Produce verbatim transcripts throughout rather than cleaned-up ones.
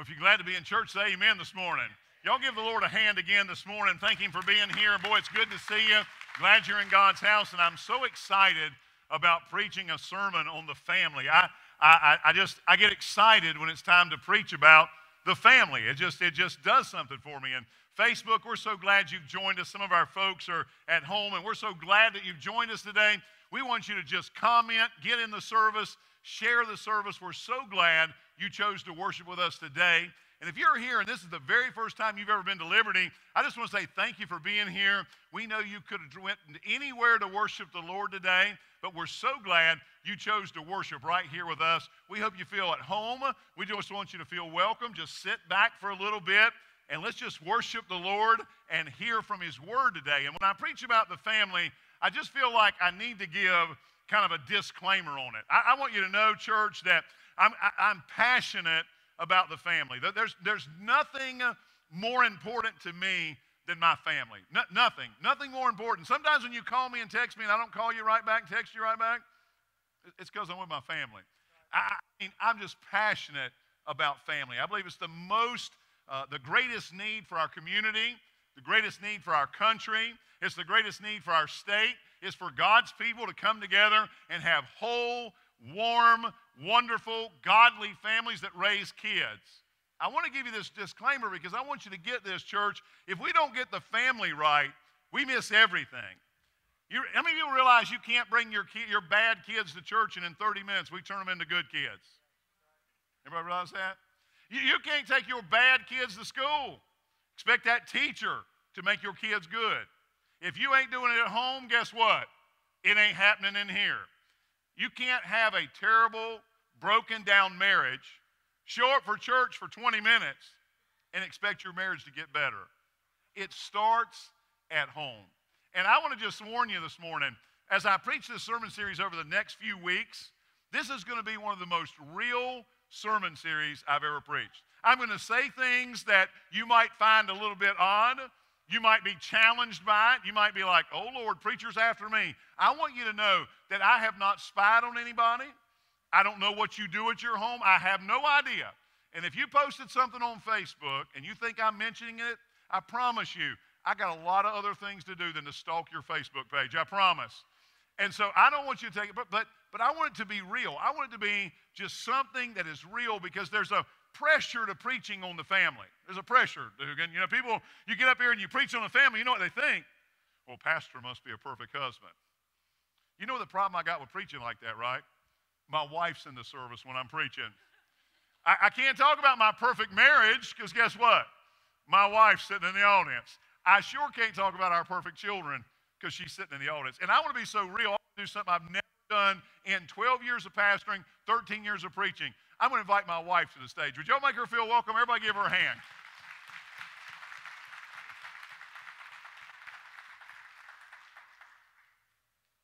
Well, if you're glad to be in church, say amen this morning. Y'all give the Lord a hand again this morning. Thank Him for being here. Boy, it's good to see you. Glad you're in God's house, and I'm so excited about preaching a sermon on the family. I, I, I just, I get excited when it's time to preach about the family. It just, it just does something for me. And Facebook, we're so glad you've joined us. Some of our folks are at home, and we're so glad that you've joined us today. We want you to just comment, get in the service, share the service. We're so glad you chose to worship with us today. And if you're here and this is the very first time you've ever been to Liberty, I just want to say thank you for being here. We know you could have went anywhere to worship the Lord today, but we're so glad you chose to worship right here with us. We hope you feel at home. We just want you to feel welcome. Just sit back for a little bit, and let's just worship the Lord and hear from His Word today. And when I preach about the family, I just feel like I need to give kind of a disclaimer on it. I, I want you to know, church, that I'm, I, I'm passionate about the family. There's, there's nothing more important to me than my family. No, nothing. Nothing more important. Sometimes when you call me and text me and I don't call you right back, text you right back, it's because I'm with my family. I, I mean, I'm just passionate about family. I believe it's the most, uh, the greatest need for our community, the greatest need for our country. It's the greatest need for our state. It's for God's people to come together and have whole, warm, wonderful, godly families that raise kids. I want to give you this disclaimer because I want you to get this, church. If we don't get the family right, we miss everything. You, how many of you realize you can't bring your, ki- your bad kids to church and in thirty minutes we turn them into good kids? Everybody realize that? You, you can't take your bad kids to school. Expect that teacher to make your kids good. If you ain't doing it at home, guess what? It ain't happening in here. You can't have a terrible, broken-down marriage, show up for church for twenty minutes, and expect your marriage to get better. It starts at home. And I want to just warn you this morning, as I preach this sermon series over the next few weeks, this is going to be one of the most real sermon series I've ever preached. I'm going to say things that you might find a little bit odd. You might be challenged by it. You might be like, oh, Lord, preacher's after me. I want you to know that I have not spied on anybody. I don't know what you do at your home. I have no idea. And if you posted something on Facebook and you think I'm mentioning it, I promise you, I got a lot of other things to do than to stalk your Facebook page. I promise. And so I don't want you to take it, but, but, but I want it to be real. I want it to be just something that is real because there's a pressure to preaching on the family. There's a pressure. And, you know, people, you get up here and you preach on the family, you know what they think? Well, pastor must be a perfect husband. You know the problem I got with preaching like that, right? My wife's in the service when I'm preaching. I, I can't talk about my perfect marriage because guess what? My wife's sitting in the audience. I sure can't talk about our perfect children because she's sitting in the audience. And I want to be so real. I want to do something I've never done in twelve years of pastoring, thirteen years of preaching. I'm going to invite my wife to the stage. Would y'all make her feel welcome? Everybody give her a hand.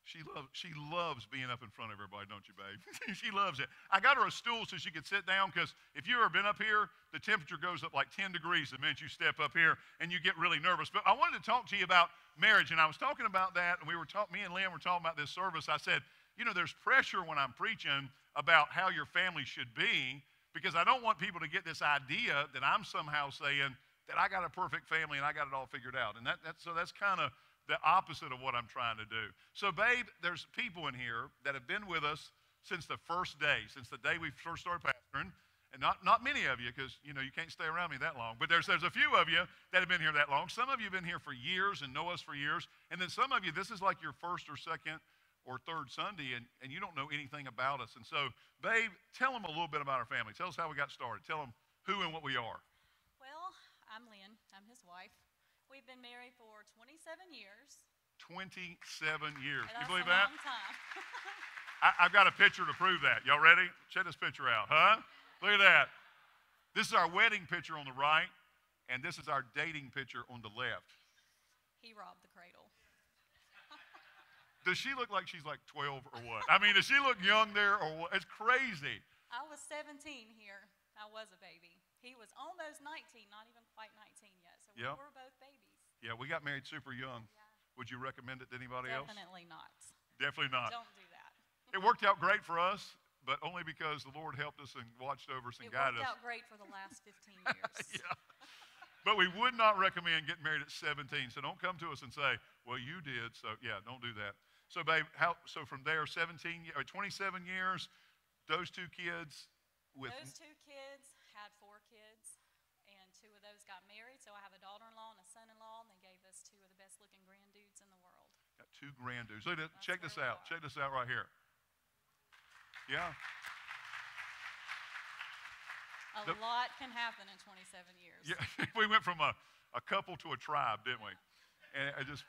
She loves, she loves being up in front of everybody, don't you, babe? She loves it. I got her a stool so she could sit down because if you've ever been up here, the temperature goes up like ten degrees the minute you step up here and you get really nervous. But I wanted to talk to you about marriage, and I was talking about that, and we were talking, me and Lynn were talking about this service. I said, you know, there's pressure when I'm preaching about how your family should be because I don't want people to get this idea that I'm somehow saying that I got a perfect family and I got it all figured out. And that, that, so that's kind of the opposite of what I'm trying to do. So, babe, there's people in here that have been with us since the first day, since the day we first started pastoring. And not, not many of you because, you know, you can't stay around me that long. But there's, there's a few of you that have been here that long. Some of you have been here for years and know us for years. And then some of you, this is like your first or second or third Sunday, and, and you don't know anything about us. And so, babe, tell them a little bit about our family. Tell us how we got started. Tell them who and what we are. Well, I'm Lynn. I'm his wife. We've been married for twenty-seven years. twenty-seven years. That's you believe that? Long time. I, I've got a picture to prove that. Y'all ready? Check this picture out, huh? Look at that. This is our wedding picture on the right, and this is our dating picture on the left. He robbed the cradle. Does she look like she's like twelve or what? I mean, does she look young there or what? It's crazy. I was seventeen here. I was a baby. He was almost nineteen, not even quite nineteen yet. So we yep. were both babies. Yeah, we got married super young. Yeah. Would you recommend it to anybody Definitely else? Definitely not. Definitely not. Don't do that. It worked out great for us. but only because the Lord helped us and watched over us and it guided us. It worked out great for the last fifteen years. Yeah. But we would not recommend getting married at seventeen. So don't come to us and say, well, you did, so yeah, don't do that. So babe, how, so from there, seventeen or twenty-seven years, those two kids with Those two kids had four kids, and two of those got married. So I have a daughter-in-law and a son-in-law, and they gave us two of the best-looking grand dudes in the world. Got two grand dudes. Look at, check this out. Check this out right here. Yeah. A the, lot can happen in twenty-seven years. Yeah, we went from a, a couple to a tribe, didn't we? And I just,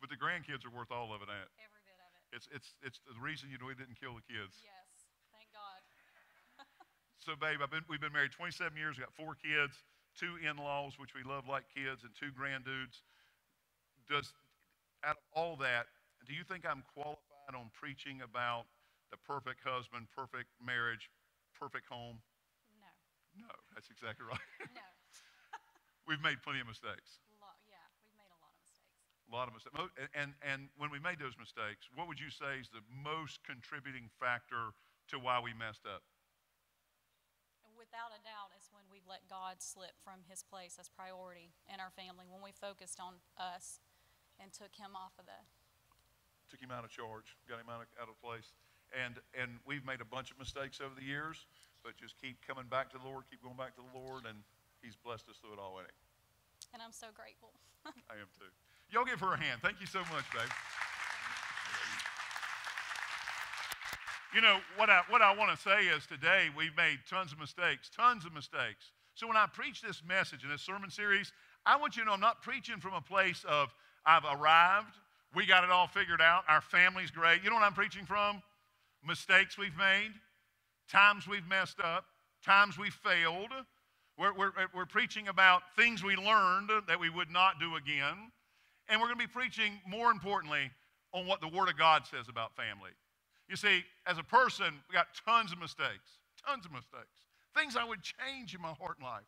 but the grandkids are worth all of it, ain't it? Every bit of it. It's it's it's the reason you know we didn't kill the kids. Yes, thank God. So, babe, I've been we've been married twenty-seven years. We got four kids, two in-laws, which we love like kids, and two grand dudes. Does out of all that, do you think I'm qualified on preaching about the perfect husband, perfect marriage, perfect home? No. No, that's exactly right. No. We've made plenty of mistakes. Lo yeah, we've made a lot of mistakes. A lot of mistakes. And, and, and when we made those mistakes, what would you say is the most contributing factor to why we messed up? Without a doubt, it's when we've let God slip from his place as priority in our family, when we focused on us and took him off of the... Took him out of charge, got him out of, out of place. And and we've made a bunch of mistakes over the years, but just keep coming back to the Lord, keep going back to the Lord, and he's blessed us through it all, ain't he? And I'm so grateful. I am too. Y'all give her a hand. Thank you so much, babe. You know, what I, what I want to say is today we've made tons of mistakes, tons of mistakes. So when I preach this message in this sermon series, I want you to know I'm not preaching from a place of I've arrived, we got it all figured out, our family's great. You know what I'm preaching from? Mistakes we've made, times we've messed up, times we've failed. We're, we're, we're preaching about things we learned that we would not do again. And we're going to be preaching, more importantly, on what the Word of God says about family. You see, as a person, we got tons of mistakes, tons of mistakes. Things I would change in my heart and life,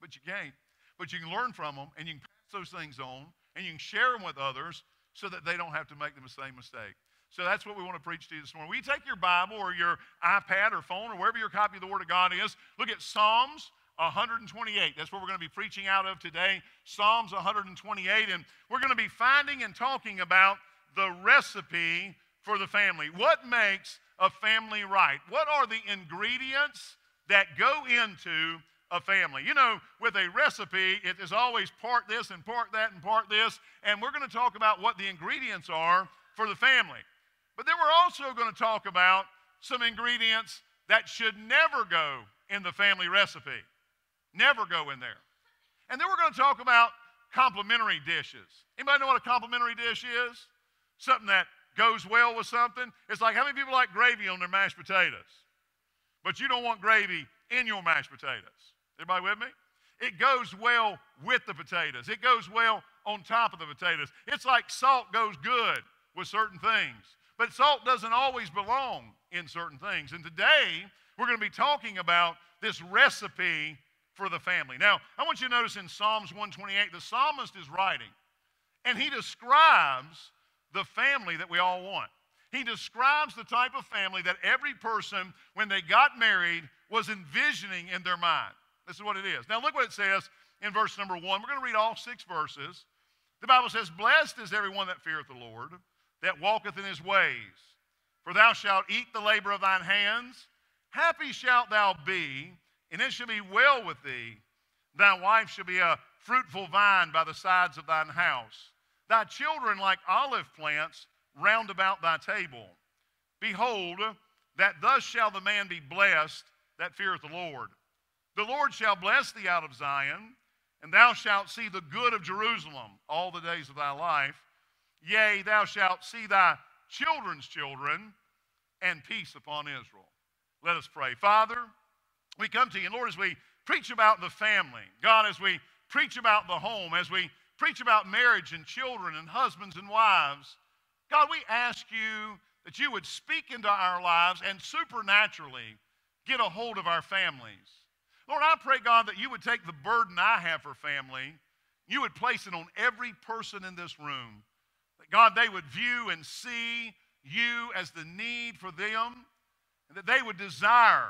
but you can't. But you can learn from them, and you can pass those things on, and you can share them with others so that they don't have to make the same mistake. So that's what we want to preach to you this morning. Will you take your Bible or your iPad or phone or wherever your copy of the Word of God is? Look at Psalms one twenty-eight. That's what we're going to be preaching out of today, Psalms one twenty-eight. And we're going to be finding and talking about the recipe for the family. What makes a family right? What are the ingredients that go into a family? You know, with a recipe, it is always part this and part that and part this. And we're going to talk about what the ingredients are for the family. But then we're also going to talk about some ingredients that should never go in the family recipe. Never go in there. And then we're going to talk about complementary dishes. Anybody know what a complementary dish is? Something that goes well with something. It's like, how many people like gravy on their mashed potatoes? But you don't want gravy in your mashed potatoes. Everybody with me? It goes well with the potatoes. It goes well on top of the potatoes. It's like salt goes good with certain things. But salt doesn't always belong in certain things. And today, we're going to be talking about this recipe for the family. Now, I want you to notice in Psalms one twenty-eight, the psalmist is writing, and he describes the family that we all want. He describes the type of family that every person, when they got married, was envisioning in their mind. This is what it is. Now, look what it says in verse number one. We're going to read all six verses. The Bible says, "Blessed is everyone that feareth the Lord, that walketh in his ways. For thou shalt eat the labor of thine hands. Happy shalt thou be, and it shall be well with thee. Thy wife shall be a fruitful vine by the sides of thine house. Thy children like olive plants round about thy table. Behold, that thus shall the man be blessed that feareth the Lord. The Lord shall bless thee out of Zion, and thou shalt see the good of Jerusalem all the days of thy life. Yea, thou shalt see thy children's children, and peace upon Israel." Let us pray. Father, we come to you, and Lord, as we preach about the family, God, as we preach about the home, as we preach about marriage and children and husbands and wives, God, we ask you that you would speak into our lives and supernaturally get a hold of our families. Lord, I pray, God, that you would take the burden I have for family, you would place it on every person in this room. God, they would view and see you as the need for them. and that they would desire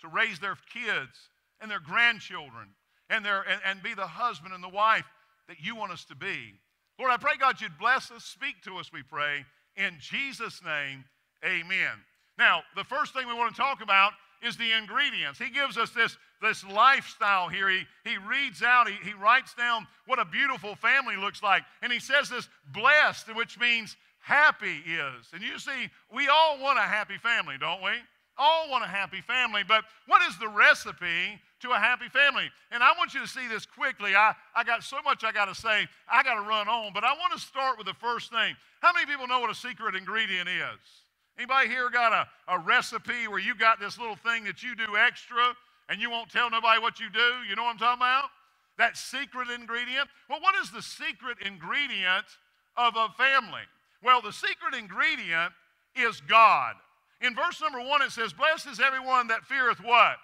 to raise their kids and their grandchildren and, their, and, and be the husband and the wife that you want us to be. Lord, I pray, God, you'd bless us. Speak to us, we pray. In Jesus' name, amen. Now, the first thing we want to talk about is the ingredients. He gives us this, this lifestyle here. He, he reads out, he, he writes down what a beautiful family looks like. And he says this, blessed, which means happy is. And you see, we all want a happy family, don't we? All want a happy family, but what is the recipe to a happy family? And I want you to see this quickly. I, I got so much I got to say. I got to run on, but I want to start with the first thing. How many people know what a secret ingredient is? Anybody here got a, a recipe where you got this little thing that you do extra and you won't tell nobody what you do? You know what I'm talking about? That secret ingredient. Well, what is the secret ingredient of a family? Well, the secret ingredient is God. In verse number one, it says, blessed is everyone that feareth what?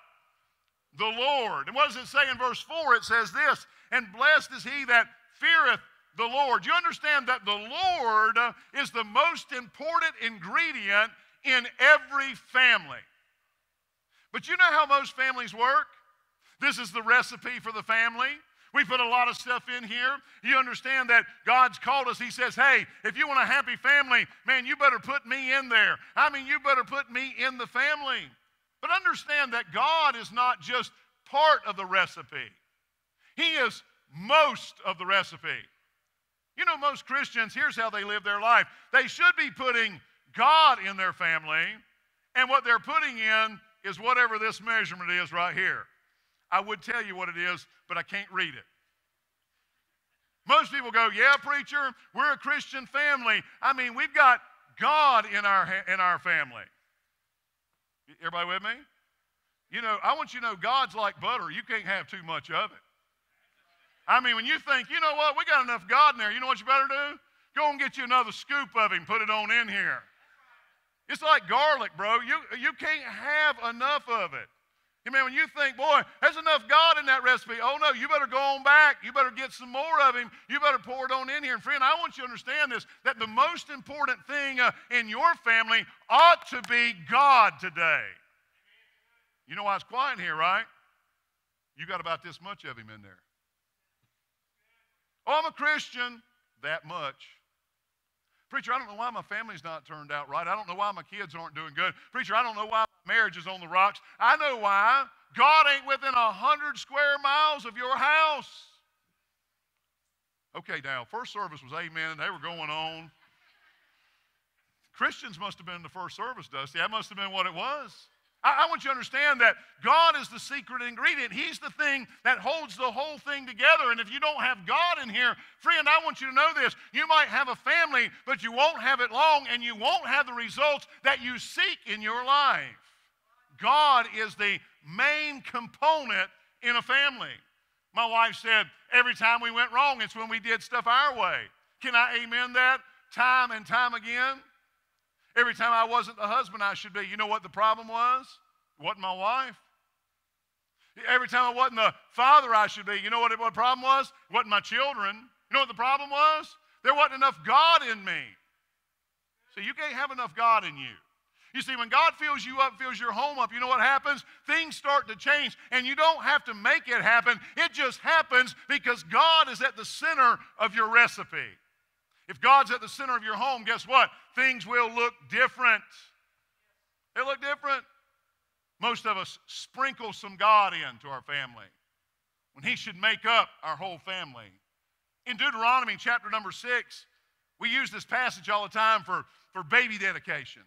The Lord. And what does it say in verse four? It says this, and blessed is he that feareth the Lord. You understand that the Lord is the most important ingredient in every family. But you know how most families work? This is the recipe for the family. We put a lot of stuff in here. You understand that God's called us. He says, hey, if you want a happy family, man, you better put me in there. I mean, you better put me in the family. But understand that God is not just part of the recipe. He is most of the recipe. You know, most Christians, here's how they live their life. They should be putting God in their family, and what they're putting in is whatever this measurement is right here. I would tell you what it is, but I can't read it. Most people go, yeah, preacher, we're a Christian family. I mean, we've got God in our, in our family. Everybody with me? You know, I want you to know God's like butter. You can't have too much of it. I mean, when you think, you know what, we got enough God in there, you know what you better do? Go and get you another scoop of him, put it on in here. It's like garlic, bro. You, you can't have enough of it. You mean, when you think, boy, there's enough God in that recipe, oh no, you better go on back. You better get some more of him. You better pour it on in here. And friend, I want you to understand this, that the most important thing uh, in your family ought to be God today. You know why it's quiet here, right? You got about this much of him in there. Oh, I'm a Christian. That much. Preacher, I don't know why my family's not turned out right. I don't know why my kids aren't doing good. Preacher, I don't know why my marriage is on the rocks. I know why. God ain't within a hundred square miles of your house. Okay, now, first service was amen, and they were going on. Christians must have been in the first service, Dusty. That must have been what it was. I want you to understand that God is the secret ingredient. He's the thing that holds the whole thing together. And if you don't have God in here, friend, I want you to know this. You might have a family, but you won't have it long, and you won't have the results that you seek in your life. God is the main component in a family. My wife said, every time we went wrong, it's when we did stuff our way. Can I amen that? Time and time again. Every time I wasn't the husband I should be, you know what the problem was? It wasn't my wife. Every time I wasn't the father I should be, you know what the problem was? It wasn't my children. You know what the problem was? There wasn't enough God in me. So you can't have enough God in you. You see, when God fills you up, fills your home up, you know what happens? Things start to change, and you don't have to make it happen. It just happens because God is at the center of your recipe. If God's at the center of your home, guess what? Things will look different. They look different. Most of us sprinkle some God into our family when he should make up our whole family. In Deuteronomy chapter number six, we use this passage all the time for, for baby dedications.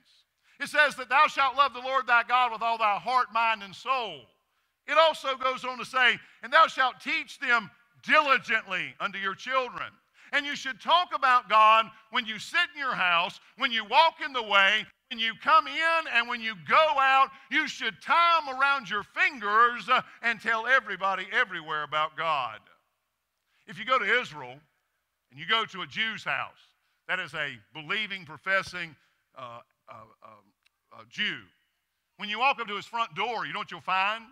It says that thou shalt love the Lord thy God with all thy heart, mind, and soul. It also goes on to say, and thou shalt teach them diligently unto your children. And you should talk about God when you sit in your house, when you walk in the way, when you come in, and when you go out. You should tie them around your fingers and tell everybody everywhere about God. If you go to Israel and you go to a Jew's house, that is a believing, professing uh, uh, uh, uh, Jew. When you walk up to his front door, you know what you'll find?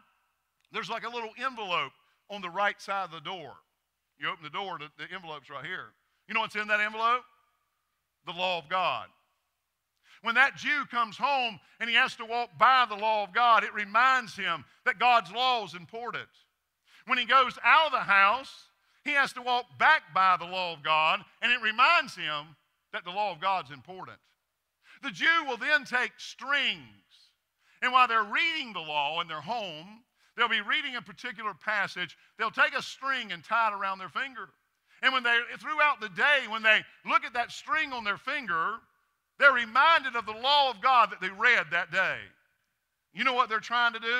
There's like a little envelope on the right side of the door. You open the door, the, the envelope's right here. You know what's in that envelope? The law of God. when that Jew comes home and he has to walk by the law of God, it reminds him that God's law is important. When he goes out of the house, he has to walk back by the law of God, and it reminds him that the law of God's important. The Jew will then take strings, and while they're reading the law in their home, they'll be reading a particular passage. They'll take a string and tie it around their finger. And when they, throughout the day, when they look at that string on their finger, they're reminded of the law of God that they read that day. You know what they're trying to do?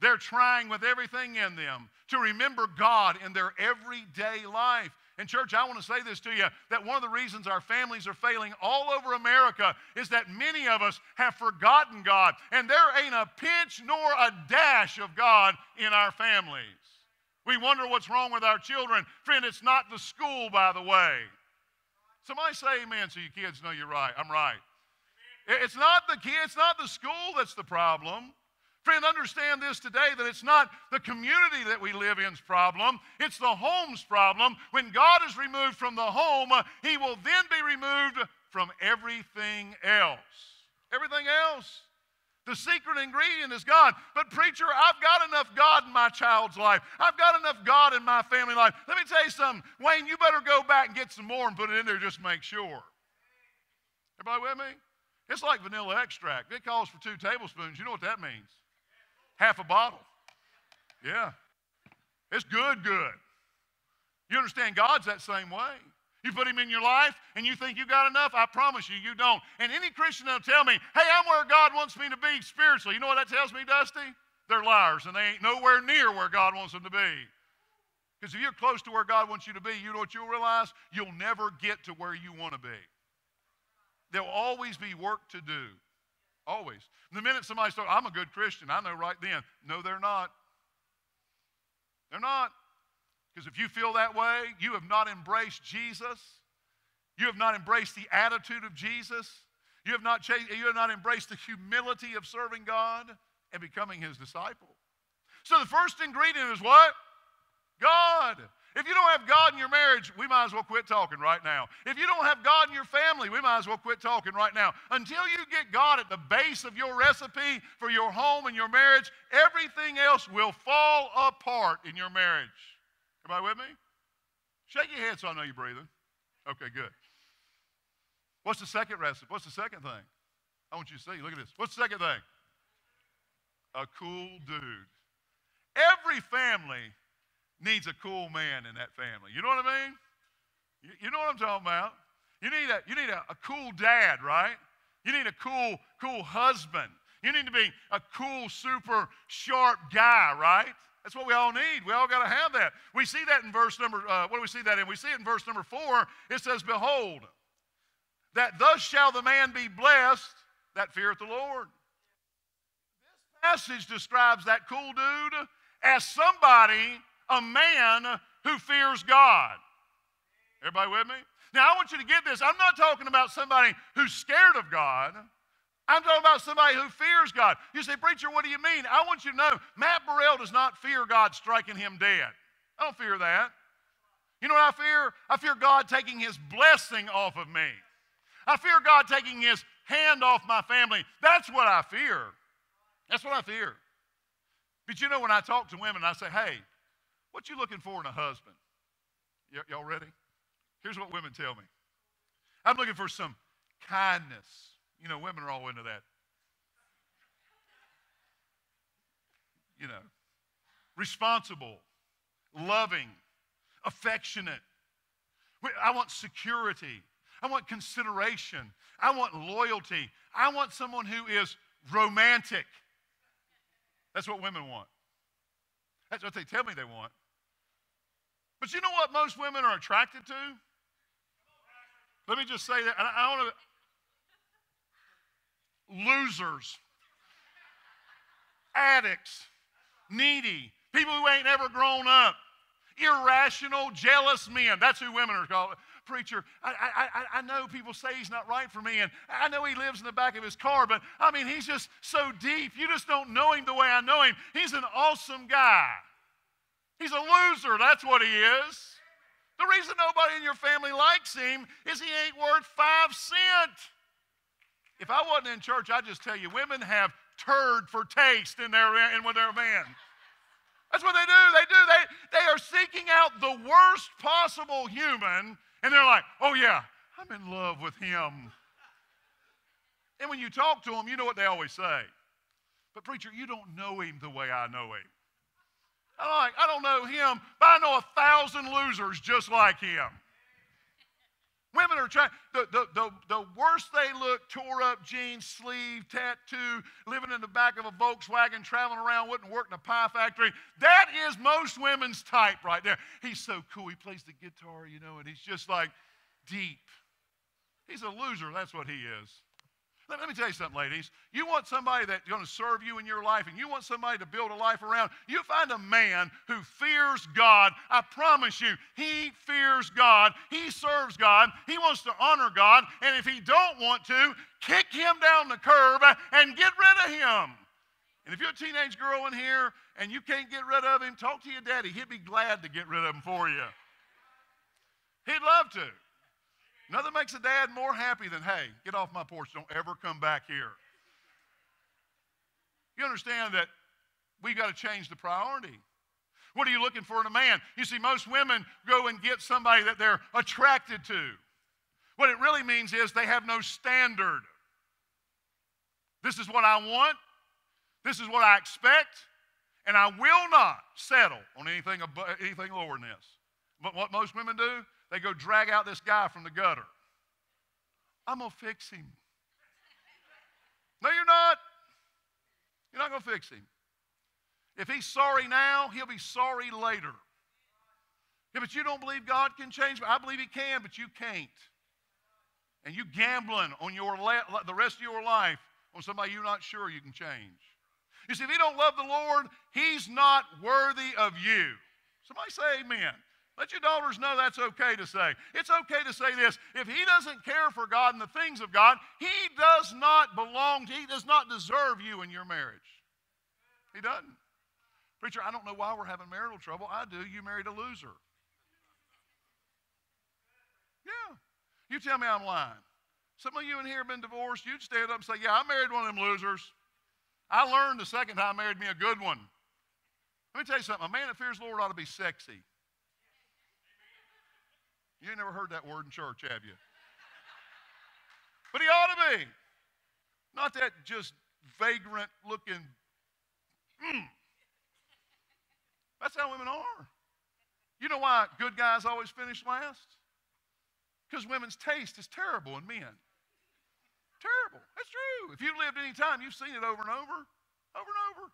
They're trying with everything in them to remember God in their everyday life. And church, I want to say this to you, that one of the reasons our families are failing all over America is that many of us have forgotten God, and there ain't a pinch nor a dash of God in our families. We wonder what's wrong with our children. Friend, it's not the school, by the way. Somebody say amen so your kids know you're right. I'm right. It's not the kids, it's not the school that's the problem. Friend, understand this today, that it's not the community that we live in's problem. It's the home's problem. When God is removed from the home, he will then be removed from everything else. Everything else. The secret ingredient is God. But preacher, I've got enough God in my child's life. I've got enough God in my family life. Let me tell you something. Wayne, you better go back and get some more and put it in there just to make sure. Everybody with me? It's like vanilla extract. It calls for two tablespoons. You know what that means. Half a bottle. Yeah. It's good, good. You understand God's that same way. You put him in your life and you think you got enough, I promise you, you don't. And any Christian that'll tell me, hey, I'm where God wants me to be spiritually. You know what that tells me, Dusty? They're liars and they ain't nowhere near where God wants them to be. Because if you're close to where God wants you to be, you know what you'll realize? You'll never get to where you want to be. There'll always be work to do. Always. The minute somebody says, I'm a good Christian, I know right then. No, they're not. They're not. Because if you feel that way, you have not embraced Jesus. You have not embraced the attitude of Jesus. You have not, changed, you have not embraced the humility of serving God and becoming his disciple. So the first ingredient is what? God. If you don't have God in your marriage, we might as well quit talking right now. If you don't have God in your family, we might as well quit talking right now. Until you get God at the base of your recipe for your home and your marriage, everything else will fall apart in your marriage. Everybody with me? Shake your head so I know you're breathing. Okay, good. What's the second recipe? What's the second thing? I want you to see. Look at this. What's the second thing? A cool dude. Every family needs a cool man in that family. You know what I mean? You, you know what I'm talking about. You need a, you need a, a cool dad, right? You need a cool, cool husband. You need to be a cool, super sharp guy, right? That's what we all need. We all got to have that. We see that in verse number, uh, what do we see that in? We see it in verse number four. It says, behold, that thus shall the man be blessed that feareth the Lord. This passage describes that cool dude as somebody, a man who fears God. Everybody with me? Now, I want you to get this. I'm not talking about somebody who's scared of God. I'm talking about somebody who fears God. You say, preacher, what do you mean? I want you to know, Matt Burrell does not fear God striking him dead. I don't fear that. You know what I fear? I fear God taking his blessing off of me. I fear God taking his hand off my family. That's what I fear. That's what I fear. But you know, when I talk to women, I say, hey, what you looking for in a husband? Y'all ready? Here's what women tell me. I'm looking for some kindness. You know, women are all into that. You know, responsible, loving, affectionate. I want security. I want consideration. I want loyalty. I want someone who is romantic. That's what women want. That's what they tell me they want. But you know what most women are attracted to? Let me just say that. I, I don't know. Losers. Addicts. Needy. People who ain't ever grown up. Irrational, jealous men. That's who women are called. Preacher, I, I, I know people say he's not right for me, and I know he lives in the back of his car, but, I mean, he's just so deep. You just don't know him the way I know him. He's an awesome guy. He's a loser. That's what he is. The reason nobody in your family likes him is he ain't worth five cents. If I wasn't in church, I'd just tell you, women have turd for taste in their, in with their man. That's what they do. They do. They, they are seeking out the worst possible human, and they're like, oh, yeah, I'm in love with him. And when you talk to them, you know what they always say. But, preacher, you don't know him the way I know him. I'm like, I don't know him, but I know a thousand losers just like him. Women are trying, the, the, the, the worse they look, tore up jeans, sleeve, tattoo, living in the back of a Volkswagen, traveling around, wouldn't work in a pie factory. That is most women's type right there. He's so cool. He plays the guitar, you know, and he's just like deep. He's a loser. That's what he is. Let, let me tell you something, ladies. You want somebody that's going to serve you in your life, and you want somebody to build a life around, you find a man who fears God. I promise you, he fears God. He serves God. He wants to honor God. And if he don't want to, kick him down the curb and get rid of him. And if you're a teenage girl in here and you can't get rid of him, talk to your daddy. He'd be glad to get rid of him for you. He'd love to. Nothing makes a dad more happy than, hey, get off my porch. Don't ever come back here. You understand that we've got to change the priority. What are you looking for in a man? You see, most women go and get somebody that they're attracted to. What it really means is they have no standard. This is what I want. This is what I expect. And I will not settle on anything, above, anything lower than this. But what most women do, they go drag out this guy from the gutter. I'm going to fix him. No, you're not. You're not going to fix him. If he's sorry now, he'll be sorry later. Yeah, but you don't believe God can change me. I believe he can, but you can't. And you gambling on your le- the rest of your life on somebody you're not sure you can change. You see, if you don't love the Lord, he's not worthy of you. Somebody say amen. Let your daughters know that's okay to say. It's okay to say this. If he doesn't care for God and the things of God, he does not belong to, he does not deserve you in your marriage. He doesn't. Preacher, I don't know why we're having marital trouble. I do. You married a loser. Yeah. You tell me I'm lying. Some of you in here have been divorced. You'd stand up and say, yeah, I married one of them losers. I learned the second time I married me a good one. Let me tell you something. A man that fears the Lord ought to be sexy. You ain't never heard that word in church, have you? But he ought to be. Not that just vagrant looking. Mm. That's how women are. You know why good guys always finish last? Because women's taste is terrible in men. Terrible. That's true. If you've lived any time, you've seen it over and over, over and over.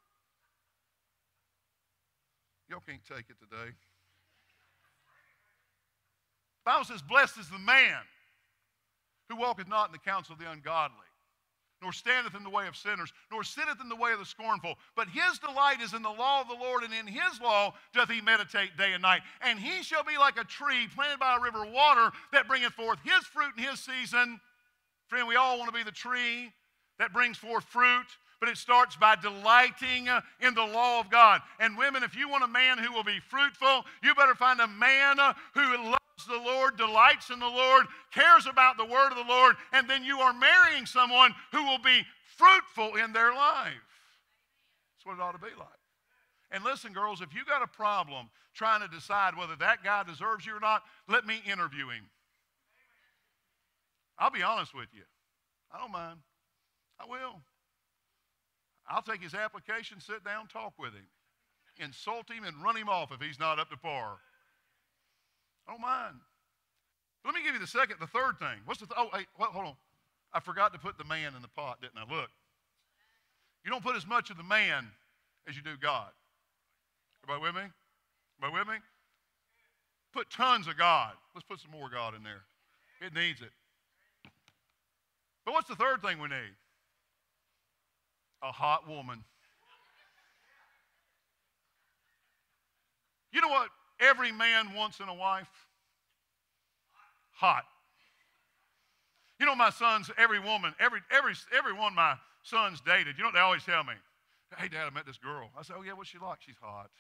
Y'all can't take it today. The Bible says, blessed is the man who walketh not in the counsel of the ungodly, nor standeth in the way of sinners, nor sitteth in the way of the scornful. But his delight is in the law of the Lord, and in his law doth he meditate day and night. And he shall be like a tree planted by a river of water that bringeth forth his fruit in his season. Friend, we all want to be the tree that brings forth fruit. But it starts by delighting in the law of God. And women, if you want a man who will be fruitful, you better find a man who loves the Lord, delights in the Lord, cares about the word of the Lord, and then you are marrying someone who will be fruitful in their life. That's what it ought to be like. And listen, girls, if you got a problem trying to decide whether that guy deserves you or not, let me interview him. I'll be honest with you. I don't mind. I will. I'll take his application, sit down, talk with him, insult him, and run him off if he's not up to par. I don't mind. Let me give you the second, the third thing. What's the? Th- oh, hey, well, hold on. I forgot to put the man in the pot, didn't I? Look, you don't put as much of the man as you do God. Everybody with me? Everybody with me? Put tons of God. Let's put some more God in there. It needs it. But what's the third thing we need? A hot woman. You know what every man wants in a wife? Hot. You know my sons, every woman, every every every one my sons dated, you know what they always tell me? Hey, Dad, I met this girl. I said, oh, yeah, what's she like? She's hot.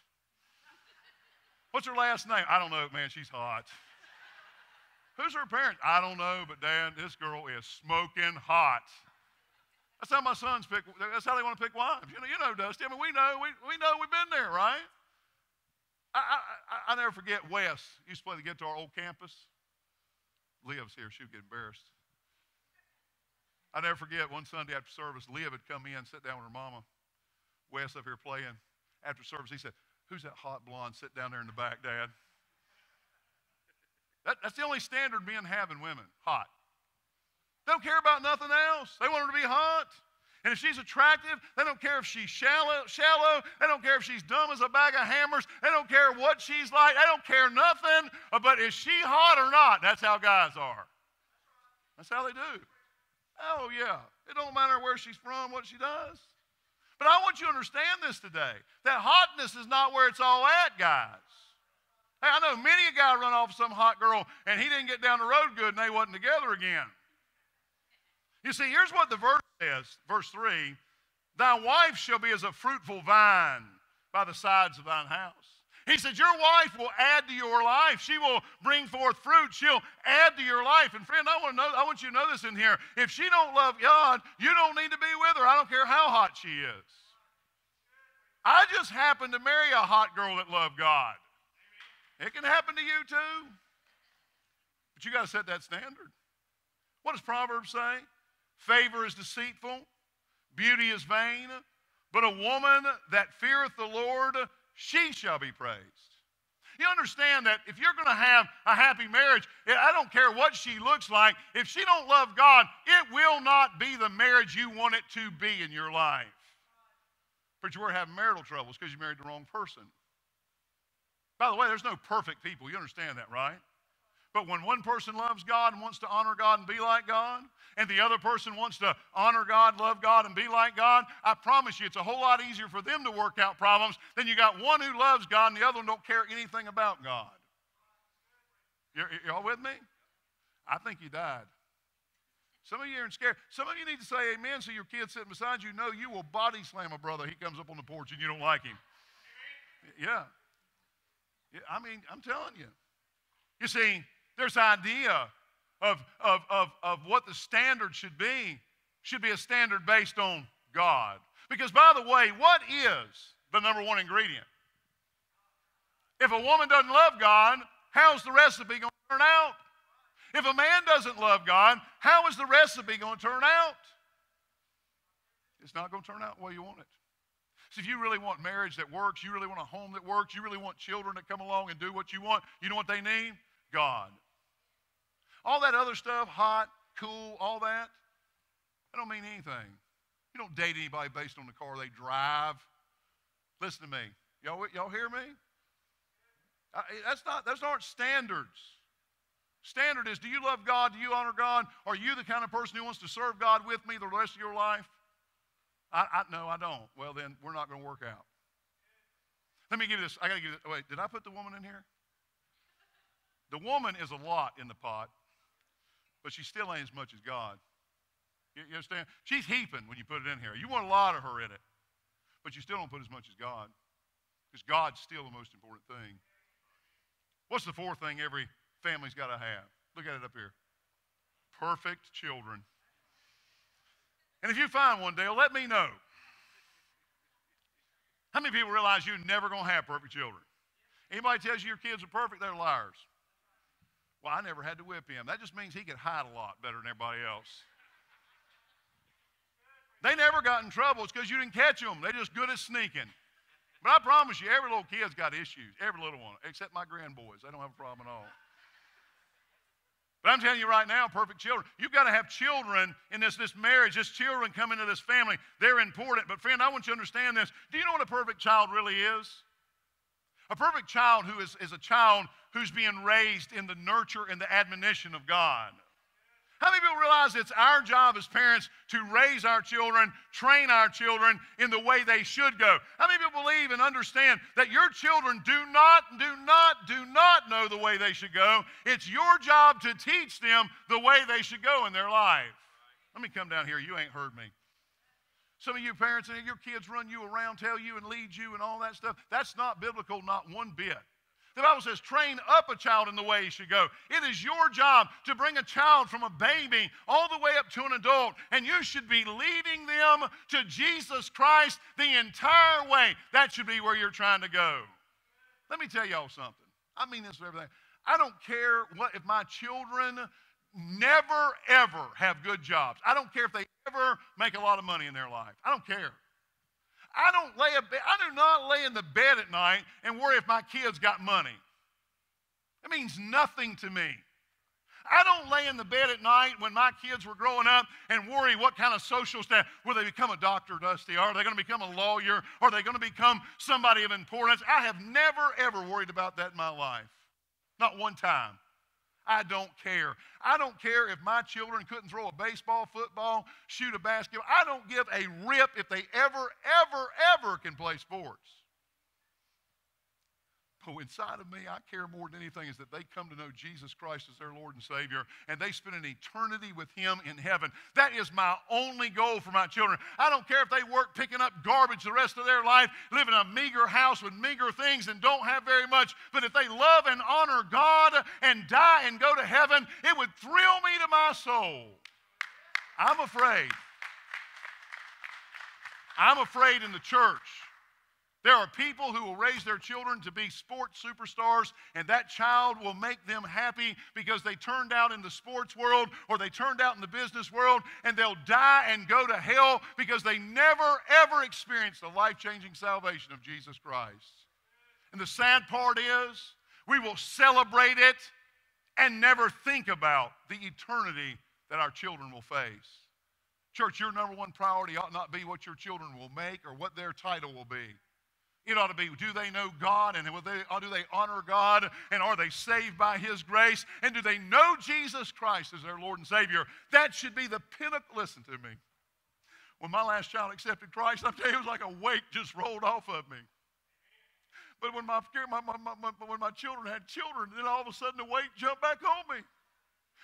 What's her last name? I don't know, man, she's hot. Who's her parents? I don't know, but Dad, this girl is smoking hot. That's how my sons pick. That's how they want to pick wives. You know, you know, Dusty. I mean, we know. We, we know we've been there, right? I, I, I never forget Wes. He used to play the guitar, old campus. Leah's here. She'd get embarrassed. I never forget one Sunday after service, Leah would come in, sit down with her mama. Wes up here playing. After service, he said, "Who's that hot blonde sitting down there in the back, Dad?" That, that's the only standard men have in women, hot. They don't care about nothing else. They want her to be hot. And if she's attractive, they don't care if she's shallow. shallow. They don't care if she's dumb as a bag of hammers. They don't care what she's like. They don't care nothing. But is she hot or not? That's how guys are. That's how they do. Oh, yeah. It don't matter where she's from, what she does. But I want you to understand this today. That hotness is not where it's all at, guys. Hey, I know many a guy run off some hot girl and he didn't get down the road good and they wasn't together again. You see, here's what the verse says, verse three. Thy wife shall be as a fruitful vine by the sides of thine house. He said, your wife will add to your life. She will bring forth fruit. She'll add to your life. And friend, I want to know, I want you to know this in here. If she don't love God, you don't need to be with her. I don't care how hot she is. I just happened to marry a hot girl that loved God. It can happen to you too. But you got to set that standard. What does Proverbs say? Favor is deceitful, beauty is vain, but a woman that feareth the Lord, she shall be praised. You understand that if you're going to have a happy marriage, I don't care what she looks like, if she don't love God, it will not be the marriage you want it to be in your life. But you were having marital troubles because you married the wrong person. By the way, there's no perfect people. You understand that, right? But when one person loves God and wants to honor God and be like God, and the other person wants to honor God, love God, and be like God, I promise you it's a whole lot easier for them to work out problems than you got one who loves God and the other one don't care anything about God. Y'all with me? I think you died. Some of you are scared. Some of you need to say amen so your kids sitting beside you know you will body slam a brother. He comes up on the porch and you don't like him. Yeah. yeah I mean, I'm telling you. You see, there's an idea of, of, of, of what the standard should be. Should be a standard based on God. Because, by the way, what is the number one ingredient? If a woman doesn't love God, how's the recipe going to turn out? If a man doesn't love God, how is the recipe going to turn out? It's not going to turn out the way you want it. So if you really want marriage that works, you really want a home that works, you really want children to come along and do what you want, you know what they need? God. All that other stuff, hot, cool, all that, that don't mean anything. You don't date anybody based on the car they drive. Listen to me. Y'all, y'all hear me? I, that's not, those aren't standards. Standard is, do you love God? Do you honor God? Are you the kind of person who wants to serve God with me the rest of your life? I, I, no, I don't. Well, then we're not going to work out. Let me give you this. I got to give you this. Wait, did I put the woman in here? The woman is a lot in the pot, but she still ain't as much as God. You, you understand? She's heaping when you put it in here. You want a lot of her in it, but you still don't put as much as God, because God's still the most important thing. What's the fourth thing every family's got to have? Look at it up here. Perfect children. And if you find one, Dale, let me know. How many people realize you're never going to have perfect children? Anybody tells you your kids are perfect, they're liars. Well, I never had to whip him. That just means he could hide a lot better than everybody else. They never got in trouble. It's because you didn't catch them. They're just good at sneaking. But I promise you, every little kid's got issues, every little one, except my grandboys. They don't have a problem at all. But I'm telling you right now, perfect children. You've got to have children in this, this marriage. This children come into this family. They're important. But friend, I want you to understand this. Do you know what a perfect child really is? A perfect child who is, is a child who's being raised in the nurture and the admonition of God. How many people realize it's our job as parents to raise our children, train our children in the way they should go? How many people believe and understand that your children do not, do not, do not know the way they should go? It's your job to teach them the way they should go in their life. Let me come down here. You ain't heard me. Some of you parents, and your kids run you around, tell you and lead you and all that stuff. That's not biblical, not one bit. The Bible says, train up a child in the way he should go. It is your job to bring a child from a baby all the way up to an adult, and you should be leading them to Jesus Christ the entire way. That should be where you're trying to go. Let me tell y'all something. I mean this with everything. I don't care what if my children never, ever have good jobs. I don't care if they ever make a lot of money in their life. I don't care. I don't lay a bed, I do not lay in the bed at night and worry if my kids got money. It means nothing to me. I don't lay in the bed at night when my kids were growing up and worry what kind of social status. Will they become a doctor, Dusty? Are they going to become a lawyer? Are they going to become somebody of importance? I have never, ever worried about that in my life. Not one time. I don't care. I don't care if my children couldn't throw a baseball, football, shoot a basketball. I don't give a rip if they ever, ever, ever can play sports. But inside of me, I care more than anything is that they come to know Jesus Christ as their Lord and Savior, and they spend an eternity with Him in heaven. That is my only goal for my children. I don't care if they work picking up garbage the rest of their life, live in a meager house with meager things and don't have very much, but if they love and honor God and die and go to heaven, it would thrill me to my soul. I'm afraid. I'm afraid in the church. There are people who will raise their children to be sports superstars, and that child will make them happy because they turned out in the sports world or they turned out in the business world, and they'll die and go to hell because they never, ever experienced the life-changing salvation of Jesus Christ. And the sad part is we will celebrate it and never think about the eternity that our children will face. Church, your number one priority ought not be what your children will make or what their title will be. It ought to be, do they know God, and will they, do they honor God, and are they saved by His grace, and do they know Jesus Christ as their Lord and Savior? That should be the pinnacle. Listen to me. When my last child accepted Christ, I'm telling you, it was like a weight just rolled off of me. But when my, my, my, my, when my children had children, then all of a sudden the weight jumped back on me.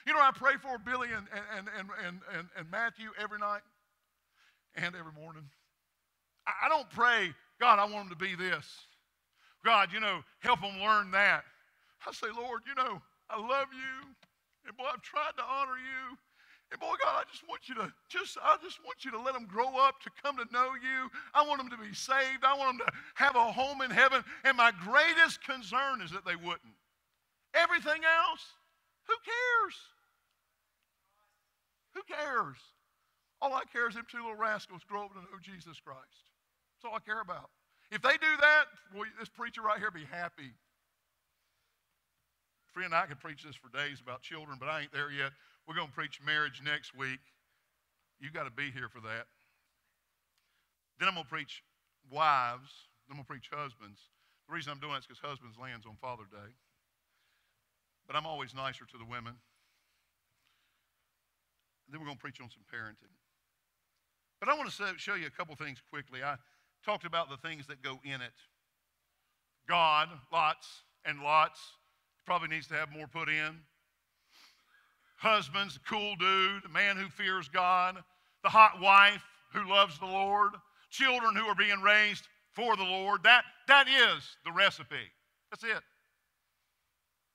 You know, I pray for Billy and, and, and, and, and, and Matthew every night and every morning. I, I don't pray, God, I want them to be this. God, you know, help them learn that. I say, Lord, you know, I love you. And boy, I've tried to honor you. And boy, God, I just want you to just, I just want you to let them grow up to come to know you. I want them to be saved. I want them to have a home in heaven. And my greatest concern is that they wouldn't. Everything else, who cares? Who cares? All I care is them two little rascals grow up to know Jesus Christ. That's all I care about. If they do that, well, this preacher right here be happy. Friend, I could preach this for days about children, but I ain't there yet. We're going to preach marriage next week. You got to be here for that. Then I'm going to preach wives. Then I'm going to preach husbands. The reason I'm doing that is because husbands lands on Father's Day. But I'm always nicer to the women. Then we're going to preach on some parenting. But I want to show you a couple things quickly. I talked about the things that go in it. God, lots and lots. Probably needs to have more put in. Husbands, a cool dude, a man who fears God. The hot wife who loves the Lord. Children who are being raised for the Lord. That, that is the recipe. That's it.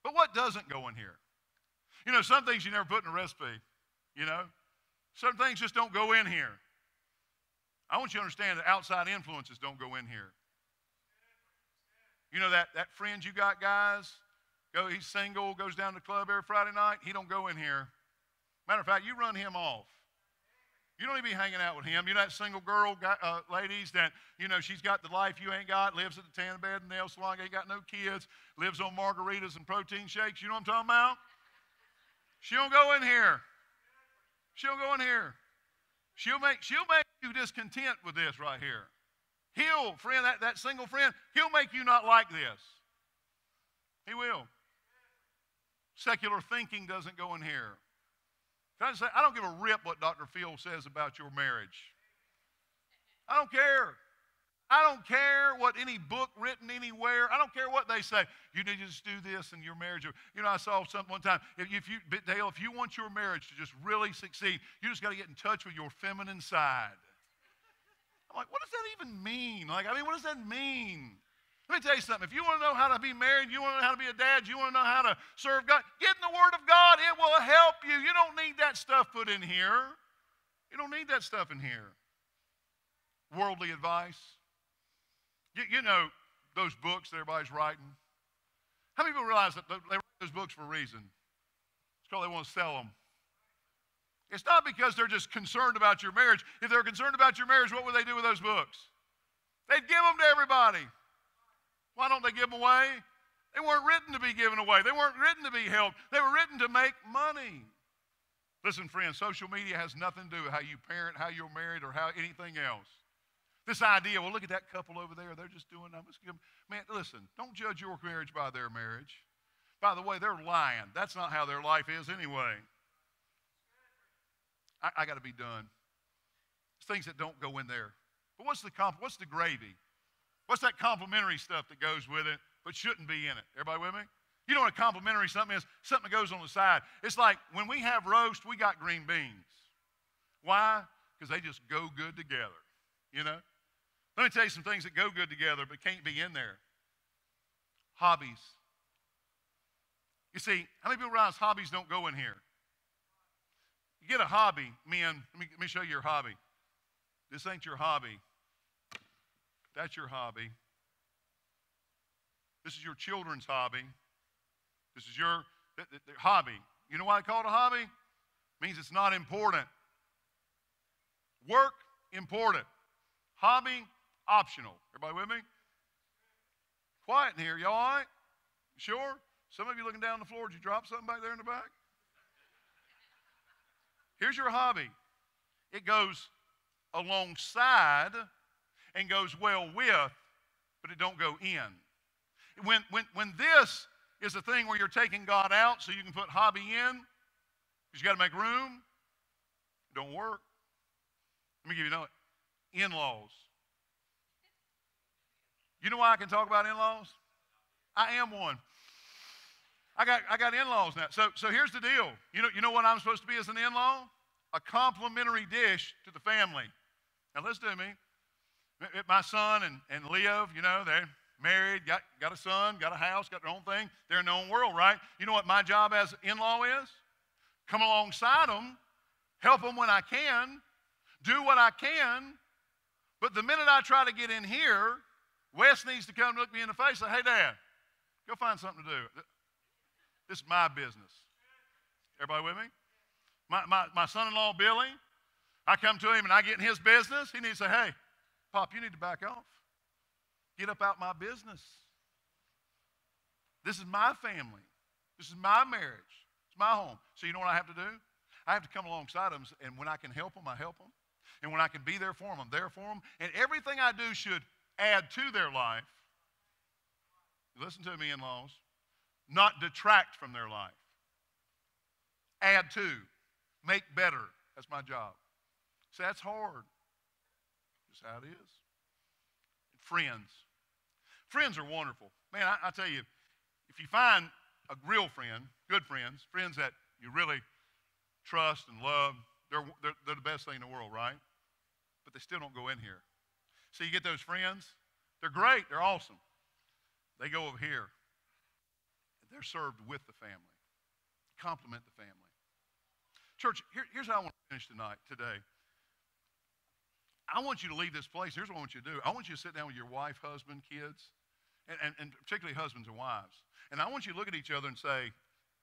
But what doesn't go in here? You know, some things you never put in a recipe, you know. Some things just don't go in here. I want you to understand that outside influences don't go in here. You know that, that friend you got, guys? Go, he's single, goes down to the club every Friday night. He don't go in here. Matter of fact, you run him off. You don't even be hanging out with him. You know that single girl, uh, ladies, that, you know, she's got the life you ain't got, lives at the tan bed and nail salon, ain't got no kids, lives on margaritas and protein shakes. You know what I'm talking about? She don't go in here. She don't go in here. She'll make, she'll make you discontent with this right here. He'll, friend, that, that single friend, he'll make you not like this. He will. Secular thinking doesn't go in here. Can I just say, I don't give a rip what Doctor Phil says about your marriage. I don't care. I don't care what any book written anywhere. I don't care what they say. You need to just do this in your marriage. You know, I saw something one time. If you, Dale, if you want your marriage to just really succeed, you just got to get in touch with your feminine side. I'm like, what does that even mean? Like, I mean, what does that mean? Let me tell you something. If you want to know how to be married, you want to know how to be a dad, you want to know how to serve God, get in the Word of God. It will help you. You don't need that stuff put in here. You don't need that stuff in here. Worldly advice. You, you know those books that everybody's writing. How many people realize that they write those books for a reason? It's because they want to sell them. It's not because they're just concerned about your marriage. If they're concerned about your marriage, what would they do with those books? They'd give them to everybody. Why don't they give them away? They weren't written to be given away. They weren't written to be helped. They were written to make money. Listen, friends, social media has nothing to do with how you parent, how you're married, or how anything else. This idea, well, look at that couple over there. They're just doing, I'm just giving. Man, listen, don't judge your marriage by their marriage. By the way, they're lying. That's not how their life is anyway. I, I got to be done. It's things that don't go in there. But what's the comp? What's the gravy? What's that complimentary stuff that goes with it but shouldn't be in it? Everybody with me? You know what a complimentary something is? Something that goes on the side. It's like when we have roast, we got green beans. Why? Because they just go good together, you know? Let me tell you some things that go good together but can't be in there. Hobbies. You see, how many people realize hobbies don't go in here? You get a hobby, men, let me, let me show you your hobby. This ain't your hobby. That's your hobby. This is your children's hobby. This is your th th th hobby. You know why I call it a hobby? It means it's not important. Work, important. Hobby, optional. Everybody with me? Quiet in here. You all right? Sure? Some of you looking down the floor. Did you drop something back there in the back? Here's your hobby. It goes alongside and goes well with, but it don't go in. When, when, when this is a thing where you're taking God out so you can put hobby in, because you got to make room, it don't work. Let me give you another. In-laws. You know why I can talk about in-laws? I am one. I got, I got in-laws now. So, so here's the deal. You know, you know what I'm supposed to be as an in-law? A complimentary dish to the family. Now listen to me. My son and, and Leo, you know, they're married, got, got a son, got a house, got their own thing. They're in their own world, right? You know what my job as in-law is? Come alongside them, help them when I can, do what I can. But the minute I try to get in here, Wes needs to come look me in the face and say, hey, Dad, go find something to do. This is my business. Everybody with me? My, my, my son-in-law, Billy, I come to him and I get in his business. He needs to say, hey, Pop, you need to back off. Get up out my business. This is my family. This is my marriage. It's my home. So you know what I have to do? I have to come alongside them, and when I can help them, I help them. And when I can be there for them, I'm there for them. And everything I do should add to their life. Listen to me, in-laws. Not detract from their life. Add to. Make better. That's my job. See, that's hard. That's how it is. Friends. Friends are wonderful. Man, I, I tell you, if you find a real friend, good friends, friends that you really trust and love, they're, they're, they're the best thing in the world, right? But they still don't go in here. So you get those friends. They're great. They're awesome. They go over here. They're served with the family. Compliment the family. Church, here, here's how I want to finish tonight, today. I want you to leave this place. Here's what I want you to do. I want you to sit down with your wife, husband, kids, and, and, and particularly husbands and wives. And I want you to look at each other and say,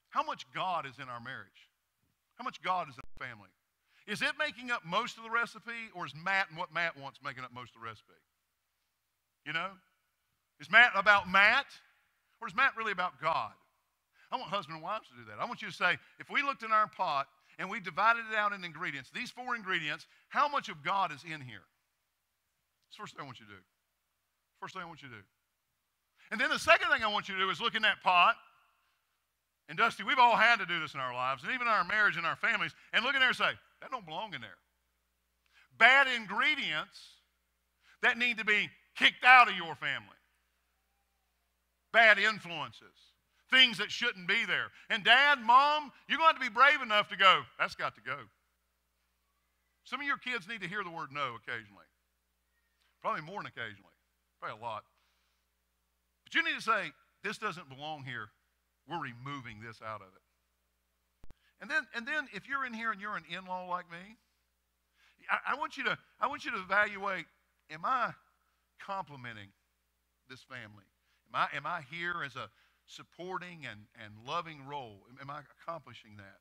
how much God is in our marriage? How much God is in our family? Is it making up most of the recipe, or is Matt and what Matt wants making up most of the recipe? You know? Is Matt about Matt, or is Matt really about God? I want husbands and wives to do that. I want you to say, if we looked in our pot, and we divided it out into ingredients. These four ingredients, how much of God is in here? That's the first thing I want you to do. First thing I want you to do. And then the second thing I want you to do is look in that pot. And Dusty, we've all had to do this in our lives, and even our marriage and our families, and look in there and say, that don't belong in there. Bad ingredients that need to be kicked out of your family. Bad influences. Things that shouldn't be there. And Dad, Mom, you're going to have to be brave enough to go, that's got to go. Some of your kids need to hear the word no occasionally. Probably more than occasionally. Probably a lot. But you need to say, this doesn't belong here. We're removing this out of it. And then, and then if you're in here and you're an in-law like me, I, I want you to, I want you to evaluate, am I complimenting this family? Am I, am I here as a supporting and, and loving role? Am I accomplishing that?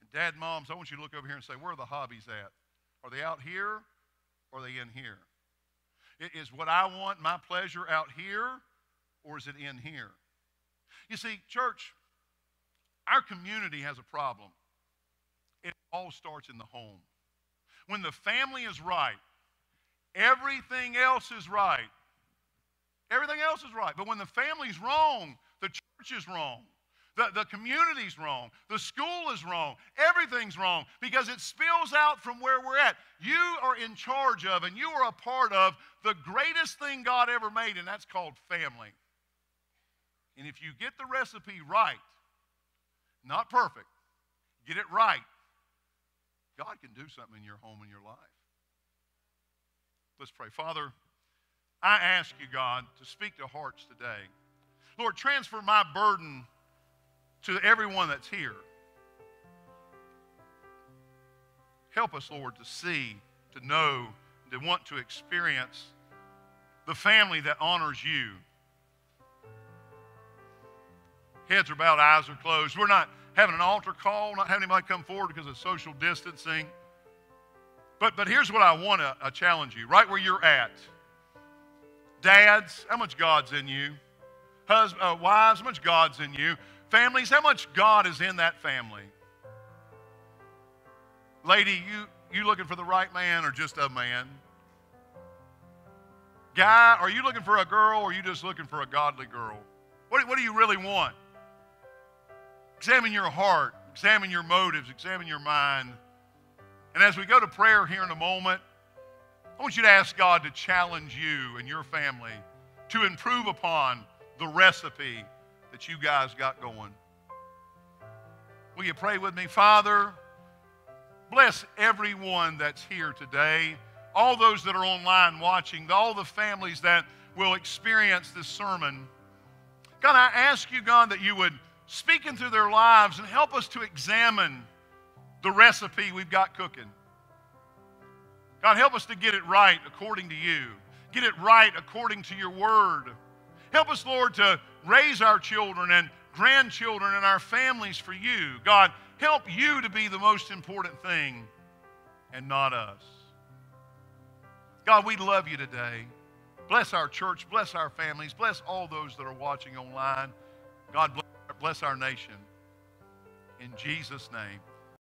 And dad and moms, I want you to look over here and say, where are the hobbies at? Are they out here or are they in here? Is what I want, my pleasure, out here, or is it in here? You see, church, our community has a problem. It all starts in the home. When the family is right, everything else is right. Everything else is right. But when the family's wrong, the church is wrong. The, the community's wrong. The school is wrong. Everything's wrong because it spills out from where we're at. You are in charge of and you are a part of the greatest thing God ever made, and that's called family. And if you get the recipe right, not perfect, get it right, God can do something in your home and your life. Let's pray. Father, I ask you, God, to speak to hearts today. Lord, transfer my burden to everyone that's here. Help us, Lord, to see, to know, to want to experience the family that honors you. Heads are bowed, eyes are closed. We're not having an altar call, not having anybody come forward because of social distancing. But, but here's what I want to uh, challenge you, right where you're at. Dads, how much God's in you? Hus- uh, wives, how much God's in you? Families, how much God is in that family? Lady, you, you looking for the right man or just a man? Guy, are you looking for a girl or are you just looking for a godly girl? What, what do you really want? Examine your heart. Examine your motives. Examine your mind. And as we go to prayer here in a moment, I want you to ask God to challenge you and your family to improve upon the recipe that you guys got going. Will you pray with me? Father, bless everyone that's here today, all those that are online watching, all the families that will experience this sermon. God, I ask you, God, that you would speak into their lives and help us to examine the recipe we've got cooking. God, help us to get it right according to you. Get it right according to your word. Help us, Lord, to raise our children and grandchildren and our families for you. God, help you to be the most important thing and not us. God, we love you today. Bless our church. Bless our families. Bless all those that are watching online. God, bless our nation. In Jesus' name.